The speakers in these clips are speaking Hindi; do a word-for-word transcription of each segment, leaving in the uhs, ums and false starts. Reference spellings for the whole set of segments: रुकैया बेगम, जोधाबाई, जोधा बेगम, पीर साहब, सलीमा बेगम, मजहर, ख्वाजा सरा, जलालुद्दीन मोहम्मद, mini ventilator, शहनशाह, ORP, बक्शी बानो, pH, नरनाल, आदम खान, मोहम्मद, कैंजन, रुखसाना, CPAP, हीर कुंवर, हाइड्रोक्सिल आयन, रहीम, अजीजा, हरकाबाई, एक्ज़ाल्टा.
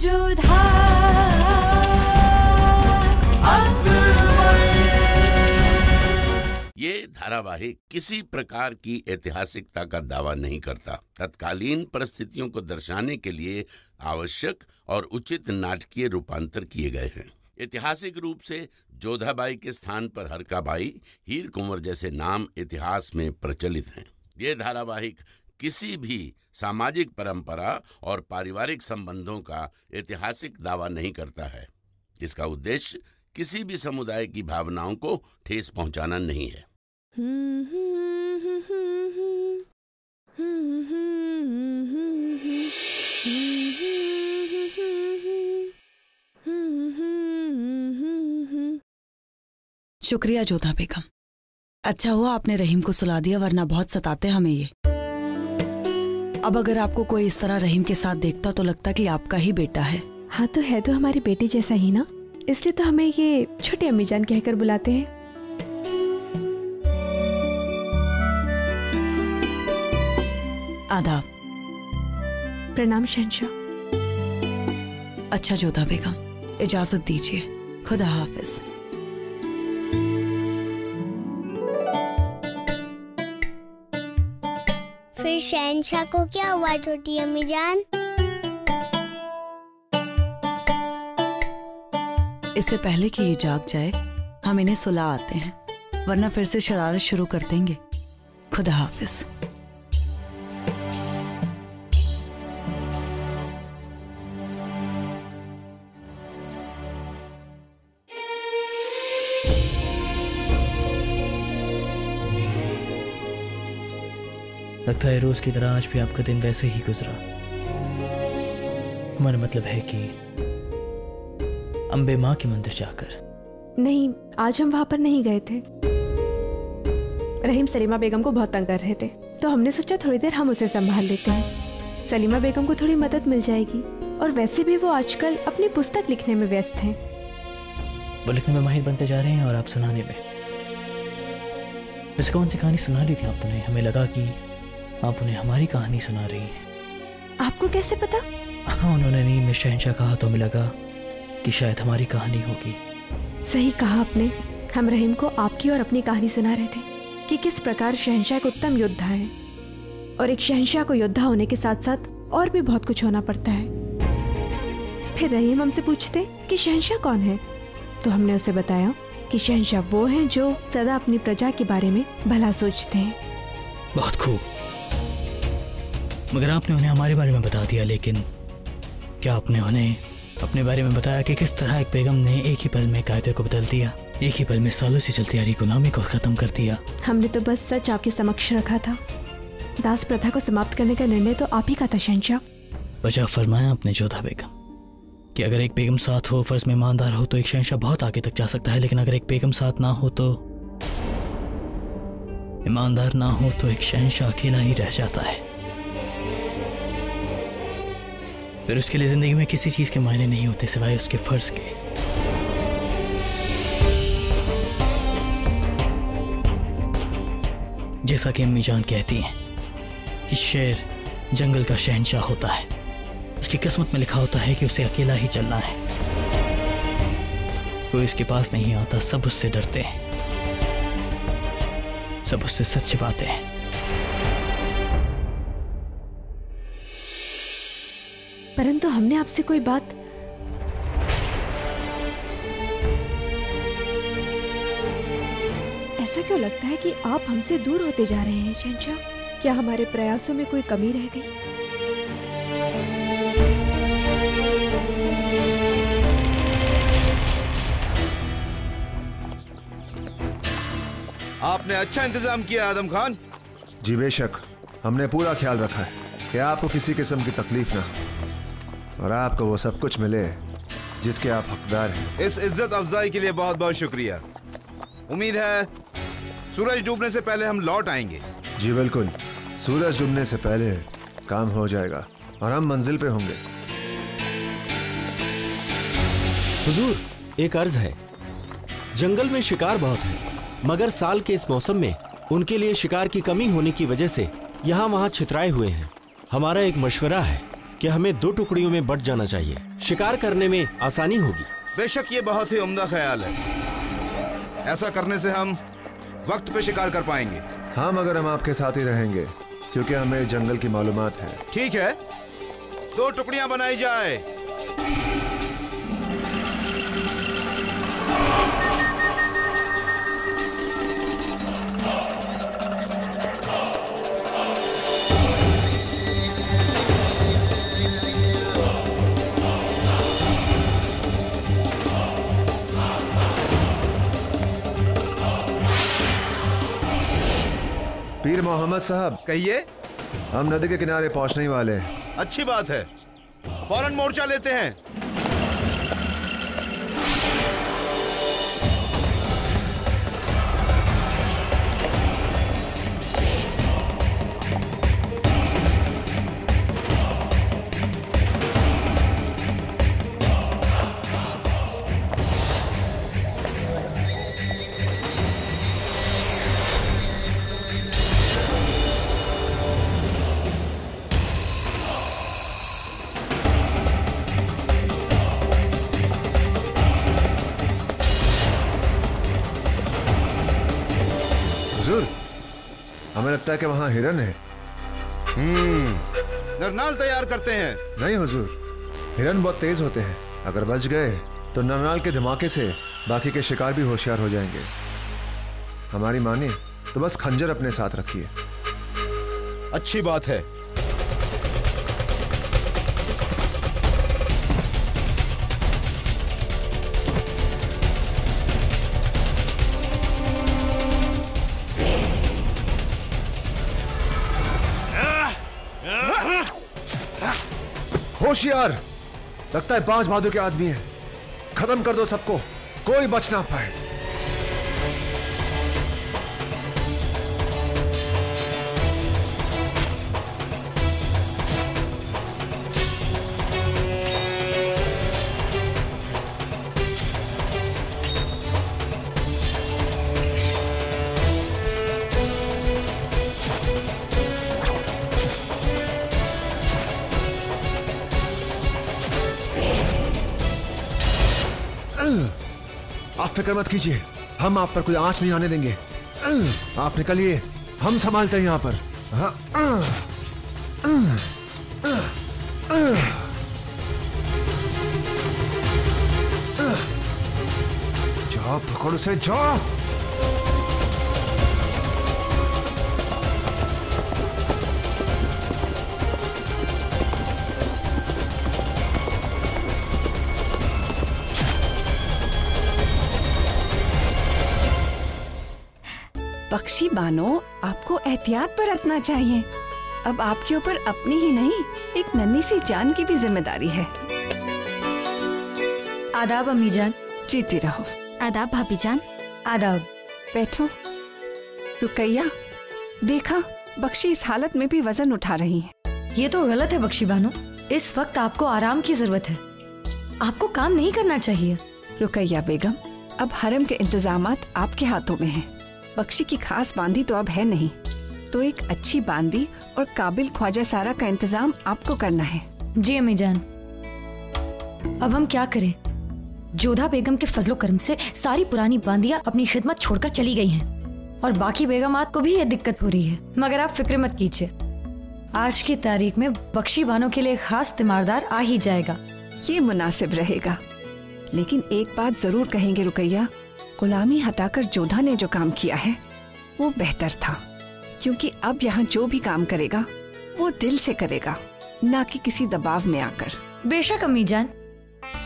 जोधा ये धारावाहिक किसी प्रकार की ऐतिहासिकता का दावा नहीं करता, तत्कालीन परिस्थितियों को दर्शाने के लिए आवश्यक और उचित नाटकीय रूपांतर किए गए हैं। ऐतिहासिक रूप से जोधाबाई के स्थान पर हरकाबाई, हीर कुंवर जैसे नाम इतिहास में प्रचलित हैं। ये धारावाहिक किसी भी सामाजिक परंपरा और पारिवारिक संबंधों का ऐतिहासिक दावा नहीं करता है। इसका उद्देश्य किसी भी समुदाय की भावनाओं को ठेस पहुंचाना नहीं है। शुक्रिया जोधा बेगम, अच्छा हुआ आपने रहीम को सुला दिया, वरना बहुत सताते हमें ये। अब अगर आपको कोई इस तरह रहीम के साथ देखता तो लगता कि आपका ही बेटा है। हाँ तो है तो हमारी बेटी जैसा ही ना, इसलिए तो हमें ये छोटी अम्मी जान कहकर बुलाते हैं। आदाब। प्रणाम शहनशाह। अच्छा जोधा बेगम, इजाजत दीजिए, खुदा हाफिज। फिर शहनशाह को क्या हुआ छोटी अम्मी जान? इससे पहले कि ये जाग जाए हम इन्हें सुला आते हैं, वरना फिर से शरारत शुरू कर देंगे। खुदा हाफिज। लगता है रोज की तरह आज भी आपका दिन वैसे ही गुजरा। हमारा मतलब है कि अम्बे माँ के मंदिर जाकर। नहीं, आज हम वहाँ पर नहीं गए थे। रहीम सलीमा बेगम को बहुत तंग कर रहे थे, तो हमने सोचा थोड़ी देर हम उसे संभाल लेते हैं, सलीमा बेगम को थोड़ी मदद मिल जाएगी। और वैसे भी वो आजकल अपनी पुस्तक लिखने में व्यस्त हैं। वो लिखने में माहिर बनते जा रहे हैं और आप सुनाने में। वैसे कौन सी कहानी सुना ली थी आपने? हमें लगा कि आप उन्हें हमारी कहानी सुना रही हैं। आपको कैसे पता? हाँ, उन्होंने नींद में शहनशाह कहा तो हमें लगा कि शायद हमारी कहानी होगी। सही कहा आपने, हम रहीम को आपकी और अपनी कहानी सुना रहे थे कि किस प्रकार शहनशाह एक उत्तम योद्धा है, और एक शहनशाह को योद्धा होने के साथ साथ और भी बहुत कुछ होना पड़ता है। फिर रहीम हमसे पूछते कि शहनशाह कौन है, तो हमने उसे बताया कि शहनशाह वो हैं जो सदा अपनी प्रजा के बारे में भला सोचते हैं। बहुत खूब, मगर आपने उन्हें हमारे बारे में बता दिया, लेकिन क्या आपने उन्हें अपने बारे में बताया कि किस तरह एक बेगम ने एक ही पल में कायदे को बदल दिया, एक ही पल में सालों से चलती आ रही गुलामी को खत्म कर दिया? हमने तो बस सच आपके समक्ष रखा था। दास प्रथा को समाप्त करने का निर्णय तो आप ही का था शहनशाह। बचा फरमाया आपने जोधा बेगम कि अगर एक बेगम साथ हो, फर्ज में ईमानदार हो, तो एक शहनशाह बहुत आगे तक जा सकता है, लेकिन अगर एक बेगम साथ ना हो, तो ईमानदार ना हो, तो एक शहनशाह अकेला ही रह जाता है। फिर उसके लिए जिंदगी में किसी चीज के मायने नहीं होते सिवाय उसके फर्ज के। जैसा कि अम्मी जान कहती हैं कि शेर जंगल का शहनशाह होता है, उसकी किस्मत में लिखा होता है कि उसे अकेला ही चलना है, कोई उसके पास नहीं आता, सब उससे डरते हैं, सब उससे सच छिपाते हैं। परंतु हमने आपसे कोई बात ऐसा क्यों लगता है कि आप हमसे दूर होते जा रहे हैं शहनशाह? क्या हमारे प्रयासों में कोई कमी रह गई? आपने अच्छा इंतजाम किया आदम खान जी। बेशक, हमने पूरा ख्याल रखा है कि आपको किसी किस्म की तकलीफ ना हो और आपको वो सब कुछ मिले जिसके आप हकदार हैं। इस इज्जत अफजाई के लिए बहुत बहुत शुक्रिया। उम्मीद है सूरज डूबने से पहले हम लौट आएंगे। जी बिल्कुल, सूरज डूबने से पहले काम हो जाएगा और हम मंजिल पे होंगे। हुजूर, एक अर्ज है। जंगल में शिकार बहुत है, मगर साल के इस मौसम में उनके लिए शिकार की कमी होने की वजह से यहाँ वहाँ छितराए हुए हैं। हमारा एक मशवरा है कि हमें दो टुकड़ियों में बंट जाना चाहिए, शिकार करने में आसानी होगी। बेशक ये बहुत ही उम्दा ख्याल है, ऐसा करने से हम वक्त पे शिकार कर पाएंगे। हाँ, मगर हम आपके साथ ही रहेंगे क्योंकि हमें जंगल की मालूमात है। ठीक है, दो टुकड़ियां बनाई जाए। पीर मोहम्मद साहब, कहिए। हम नदी के किनारे पहुंचने ही वाले हैं। अच्छी बात है, फौरन मोर्चा लेते हैं। लगता है कि वहाँ हिरन है। हम्म, नरनाल तैयार करते हैं। नहीं हुजूर, हिरन बहुत तेज होते हैं, अगर बच गए तो नरनाल के धमाके से बाकी के शिकार भी होशियार हो जाएंगे। हमारी माने तो बस खंजर अपने साथ रखिए। अच्छी बात है। होशियार, लगता है पांच बहादुर के आदमी हैं। खत्म कर दो सबको, कोई बच ना पाए। फिक्र मत कीजिए, हम आप पर कोई आंच नहीं आने देंगे। आप निकलिए, हम संभालते हैं यहाँ पर। हाँ। जाओ, पकड़ो से जाओ। बक्शी बानो, आपको एहतियात बरतना चाहिए। अब आपके ऊपर अपनी ही नहीं, एक नन्ही सी जान की भी जिम्मेदारी है। आदाब अम्मी जान। जीती रहो। आदाब भाभी जान। आदाब। बैठो। रुकैया, देखा, बक्शी इस हालत में भी वजन उठा रही है। ये तो गलत है बक्शी बानो, इस वक्त आपको आराम की जरूरत है, आपको काम नहीं करना चाहिए। रुकैया बेगम, अब हरम के इंतजामात आपके हाथों में है। बख्शी की खास बांदी तो अब है नहीं, तो एक अच्छी बांदी और काबिल ख्वाजा सरा का इंतजाम आपको करना है। जी अम्मी जान। अब हम क्या करें? जोधा बेगम के फजलो करम से सारी पुरानी बांदियां अपनी खिदमत छोड़कर चली गई हैं, और बाकी बेगमात को भी ये दिक्कत हो रही है। मगर आप फिक्र मत कीजिए, आज की तारीख में बख्शी बानो के लिए खास तीमारदार आ ही जाएगा। ये मुनासिब रहेगा, लेकिन एक बात जरूर कहेंगे रुकैया, गुलामी हटाकर जोधा ने जो काम किया है वो बेहतर था, क्योंकि अब यहाँ जो भी काम करेगा वो दिल से करेगा, ना कि किसी दबाव में आकर। बेशक अम्मी जान,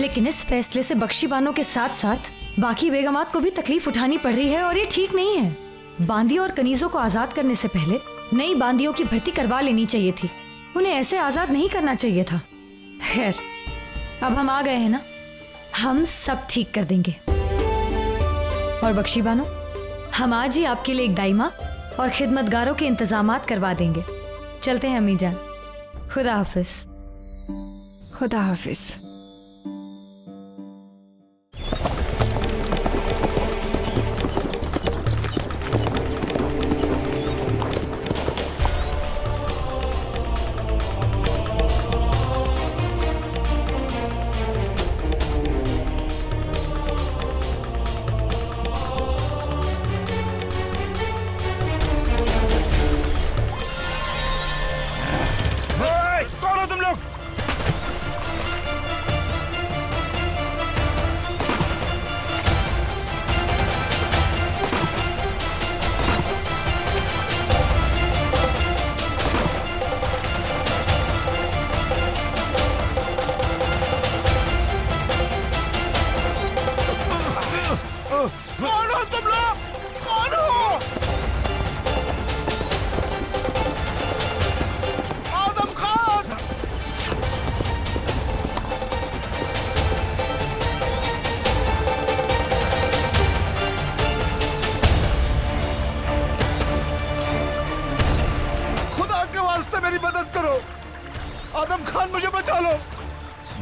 लेकिन इस फैसले से बख्शी बानो के साथ साथ बाकी बेगमात को भी तकलीफ उठानी पड़ रही है, और ये ठीक नहीं है। बांदियों और कनीजों को आजाद करने से पहले नई बांदियों की भर्ती करवा लेनी चाहिए थी, उन्हें ऐसे आजाद नहीं करना चाहिए था। खैर, अब हम आ गए हैं ना, हम सब ठीक कर देंगे। और बख्शी बानो, हम आज ही आपके लिए एक दाइमा और खिदमतगारों के इंतजामात करवा देंगे। चलते हैं अम्मी जान। खुदा हाफिज। खुदा हाफिज।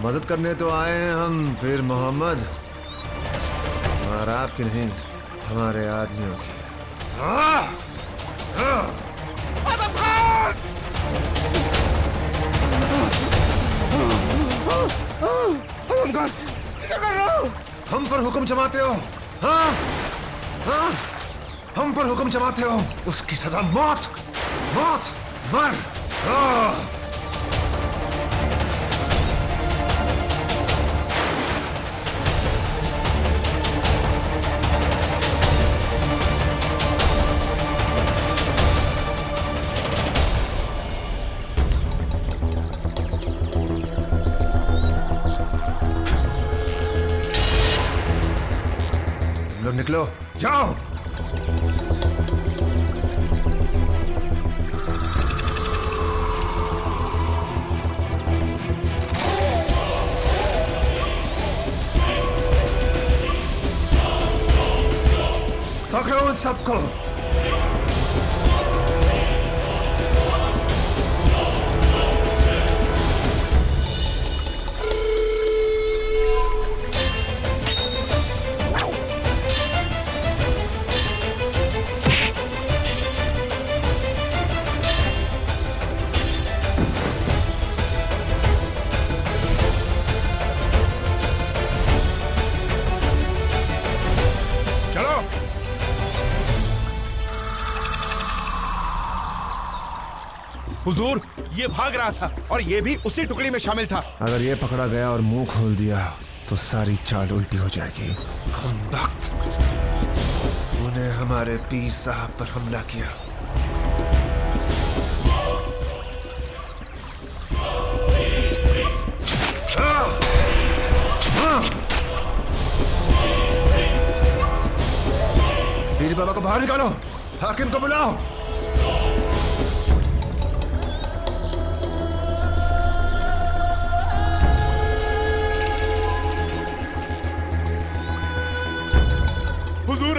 मदद करने तो आए हैं हम फिर मोहम्मद, और आपकी नहीं हमारे आदमियों की। आदम खान! आदम खान! क्या कर रहे हो? हम पर हुक्म जमाते हो? हाँ? हाँ? हम पर हुक्म जमाते हो? उसकी सजा मौत, मौत, मर। हाँ। निकलो, जाओ। पकड़ो उन सबको। हुजूर, ये भाग रहा था और ये भी उसी टुकड़ी में शामिल था। अगर ये पकड़ा गया और मुंह खोल दिया तो सारी चाल उल्टी हो जाएगी। हम भक्त, उन्हें हमारे पीर साहब पर हमला किया। पीर बाबा को बाहर निकालो, हाकिम को बुलाओ।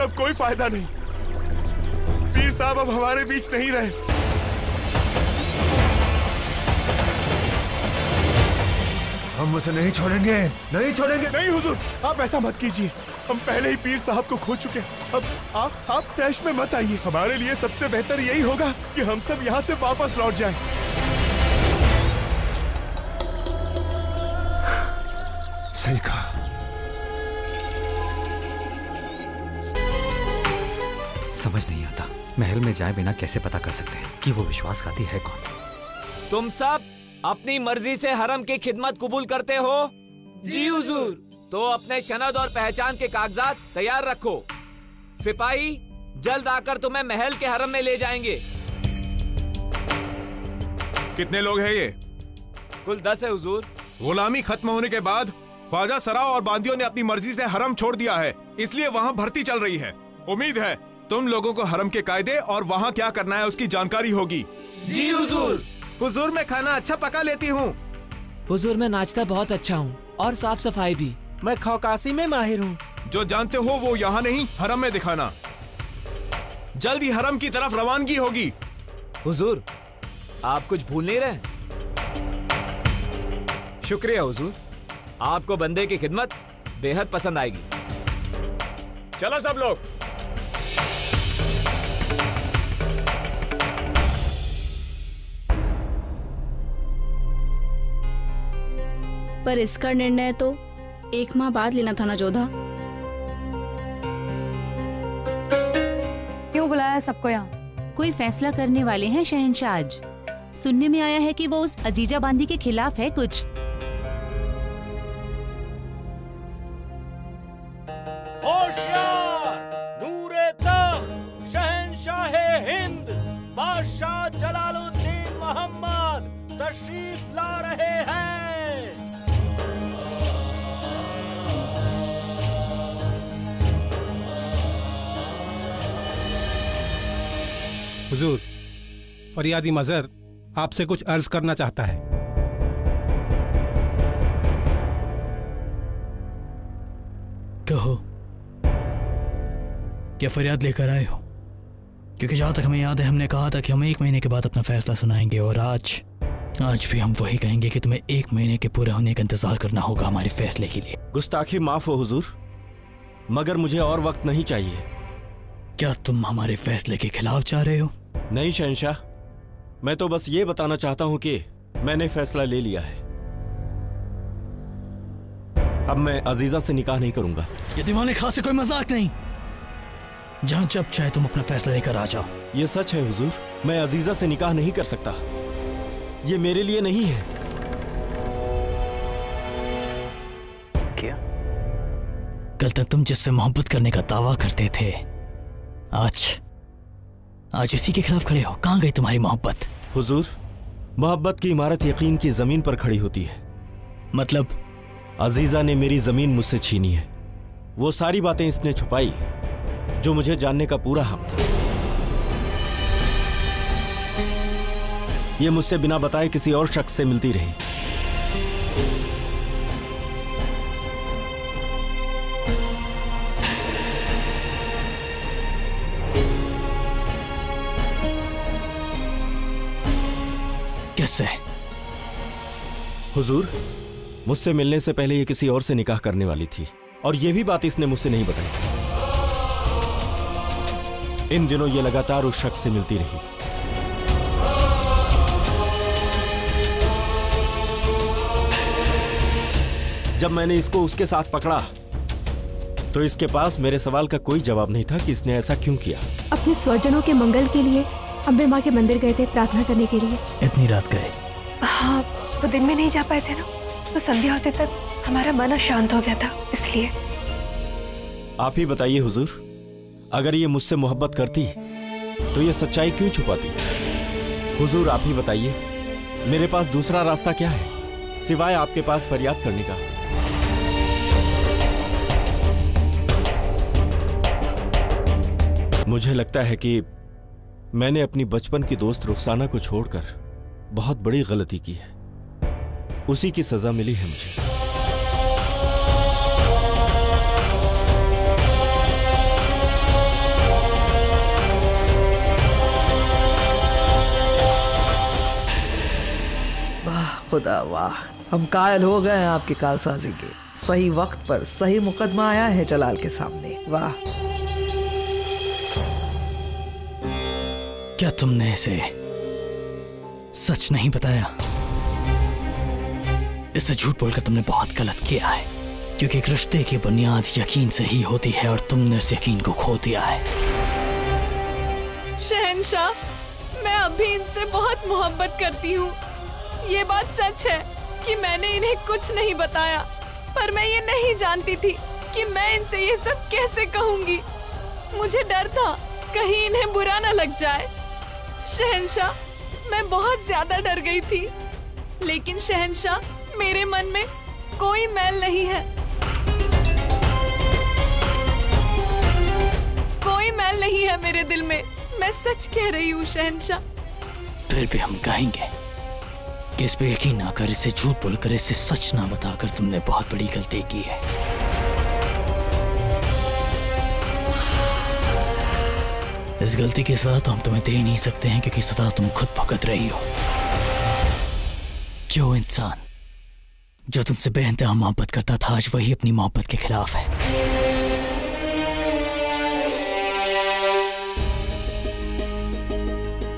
अब कोई फायदा नहीं, पीर साहब अब हमारे बीच नहीं रहे। हम उसे नहीं छोड़ेंगे, नहीं छोड़ेंगे। नहीं हुजूर, आप ऐसा मत कीजिए। हम पहले ही पीर साहब को खो चुके हैं। अब आप आप तैश में मत आइए। हमारे लिए सबसे बेहतर यही होगा कि हम सब यहाँ से वापस लौट जाएं। सही कहा। समझ नहीं आता, महल में जाए बिना कैसे पता कर सकते हैं कि वो विश्वासघाती है कौन? तुम सब अपनी मर्जी से हरम की खिदमत कबूल करते हो? जी हुजूर। तो अपने शनद और पहचान के कागजात तैयार रखो। सिपाही जल्द आकर तुम्हें महल के हरम में ले जाएंगे। कितने लोग हैं ये? कुल दस है हुजूर। गुलामी खत्म होने के बाद ख्वाजा सरा और बांदियों ने अपनी मर्जी से हरम छोड़ दिया है, इसलिए वहाँ भर्ती चल रही है। उम्मीद है तुम लोगों को हरम के कायदे और वहाँ क्या करना है उसकी जानकारी होगी। जी हुजूर। हुजूर मैं खाना अच्छा पका लेती हूँ। हुजूर मैं नाचता बहुत अच्छा हूँ और साफ सफाई भी। मैं खौकासी में माहिर हूँ। जो जानते हो वो यहाँ नहीं, हरम में दिखाना। जल्द ही हरम की तरफ रवानगी होगी। हुजूर आप कुछ भूल नहीं रहे? शुक्रिया हुजूर, आपको बंदे की खिदमत बेहद पसंद आएगी। चलो सब लोग। पर इसका निर्णय तो एक माह बाद लेना था ना जोधा? क्यों बुलाया सबको यहाँ? कोई फैसला करने वाले हैं शहनशाह आज। सुनने में आया है कि वो उस अजीजा बांदी के खिलाफ है कुछ। होशियार! नूरे तख्त शहनशाह हिंद बादशाह जलालुद्दीन मोहम्मद तशरीफ ला रहे हैं। हुजूर, फरियादी मजहर आपसे कुछ अर्ज करना चाहता है। कहो, क्या फरियाद लेकर आए हो? क्योंकि जहां तक हमें याद है हमने कहा था कि हम एक महीने के बाद अपना फैसला सुनाएंगे और आज आज भी हम वही कहेंगे कि तुम्हें एक महीने के पूरा होने का इंतजार करना होगा हमारे फैसले के लिए। गुस्ताखी माफ हो हुजूर, मगर मुझे और वक्त नहीं चाहिए। क्या तुम हमारे फैसले के खिलाफ जा रहे हो? नहीं शहनशाह, मैं तो बस ये बताना चाहता हूं कि मैंने फैसला ले लिया है। अब मैं अजीजा से निकाह नहीं करूंगा। ये दीवाने खास से कोई मजाक नहीं, जहां जब चाहे तुम अपना फैसला लेकर आ जाओ। ये सच है हुजूर, मैं अजीजा से निकाह नहीं कर सकता, ये मेरे लिए नहीं है। क्या कल तक तुम जिससे मोहब्बत करने का दावा करते थे, आज आज इसी के खिलाफ खड़े हो? कहां गई तुम्हारी मोहब्बत? हुजूर, मोहब्बत की इमारत यकीन की जमीन पर खड़ी होती है। मतलब? अजीजा ने मेरी जमीन मुझसे छीनी है। वो सारी बातें इसने छुपाई जो मुझे जानने का पूरा हक था। ये मुझसे बिना बताए किसी और शख्स से मिलती रही। किससे? हुजूर, मुझसे मिलने से पहले ये किसी और से निकाह करने वाली थी, और ये भी बात इसने मुझसे नहीं बताई। इन दिनों ये लगातार उस शख्स से मिलती रही। जब मैंने इसको उसके साथ पकड़ा तो इसके पास मेरे सवाल का कोई जवाब नहीं था कि इसने ऐसा क्यों किया। अपने स्वजनों के मंगल के लिए अम्बे माँ के मंदिर गए थे प्रार्थना करने के लिए। इतनी रात गए? हाँ, तो दिन में नहीं जा पाए थे ना, तो संध्या होते तक हमारा मन शांत हो गया था, इसलिए। आप ही बताइए हुजूर, अगर ये मुझसे मोहब्बत करती तो ये सच्चाई क्यों छुपाती? हुजूर आप ही बताइए, मेरे पास दूसरा रास्ता क्या है सिवाय आपके पास फरियाद करने का? मुझे लगता है कि मैंने अपनी बचपन की दोस्त रुखसाना को छोड़कर बहुत बड़ी गलती की है। उसी की सजा मिली है मुझे। वाह खुदा वाह, हम कायल हो गए हैं आपकी कालसाजी के। सही वक्त पर सही मुकदमा आया है जलाल के सामने। वाह, क्या तुमने इसे सच नहीं बताया? इसे झूठ बोलकर तुमने बहुत गलत किया है, क्योंकि एक रिश्ते की बुनियाद यकीन से ही होती है और तुमने उस यकीन को खो दिया है। शहनशाह, मैं अभी इनसे बहुत मोहब्बत करती हूँ। ये बात सच है कि मैंने इन्हें कुछ नहीं बताया, पर मैं ये नहीं जानती थी कि मैं इनसे ये सब कैसे कहूँगी। मुझे डर था कहीं इन्हें बुरा ना लग जाए। शहनशाह, मैं बहुत ज्यादा डर गई थी, लेकिन शहनशाह मेरे मन में कोई मैल नहीं है, कोई मैल नहीं है मेरे दिल में। मैं सच कह रही हूँ शहनशाह। फिर भी हम कहेंगे कि इस पे यकीन ना कर, इसे झूठ बोलकर, इसे सच ना बताकर तुमने बहुत बड़ी गलती की है। इस गलती की सजा तो हम तुम्हें दे नहीं सकते हैं, क्योंकि सजा तुम खुद भुगत रही हो। जो इंसान जो तुमसे बेइंतहा मोहब्बत करता था, आज वही अपनी मोहब्बत के खिलाफ है।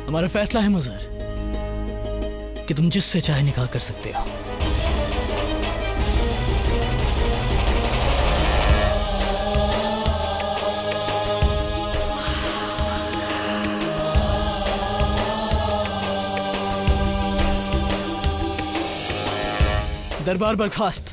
हमारा फैसला है मजहर, कि तुम जिससे चाहे निकाह कर सकते हो। दरबार बर्खास्त।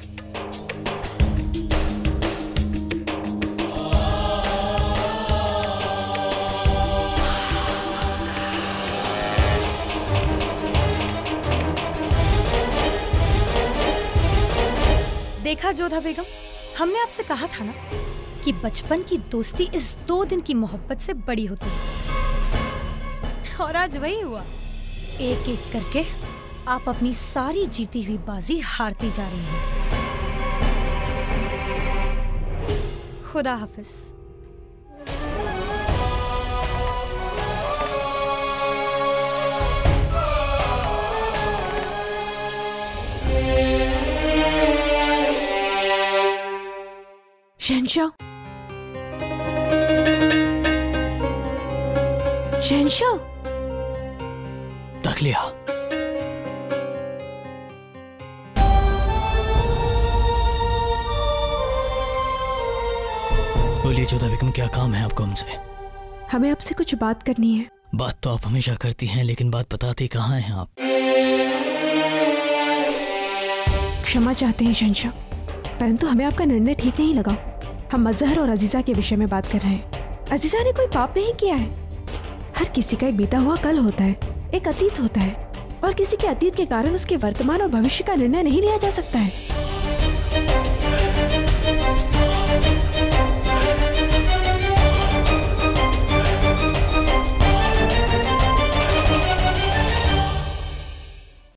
देखा जोधा बेगम, हमने आपसे कहा था ना कि बचपन की दोस्ती इस दो दिन की मोहब्बत से बड़ी होती है, और आज वही हुआ। एक एक करके आप अपनी सारी जीती हुई बाजी हारती जा रही हैं। खुदा हाफिज। शहनशाह शहनशाह तकलिया बोलिए जोधा बेगम, क्या काम है आपको हमसे? हमें आपसे कुछ बात करनी है। बात तो आप हमेशा करती हैं, लेकिन बात बताती कहाँ हैं आप? क्षमा चाहते हैं शहनशाह, परंतु हमें आपका निर्णय ठीक नहीं लगा। हम मजहर और अजीजा के विषय में बात कर रहे हैं। अजीजा ने कोई पाप नहीं किया है। हर किसी का एक बीता हुआ कल होता है, एक अतीत होता है, और किसी के अतीत के कारण उसके वर्तमान और भविष्य का निर्णय नहीं लिया जा सकता है।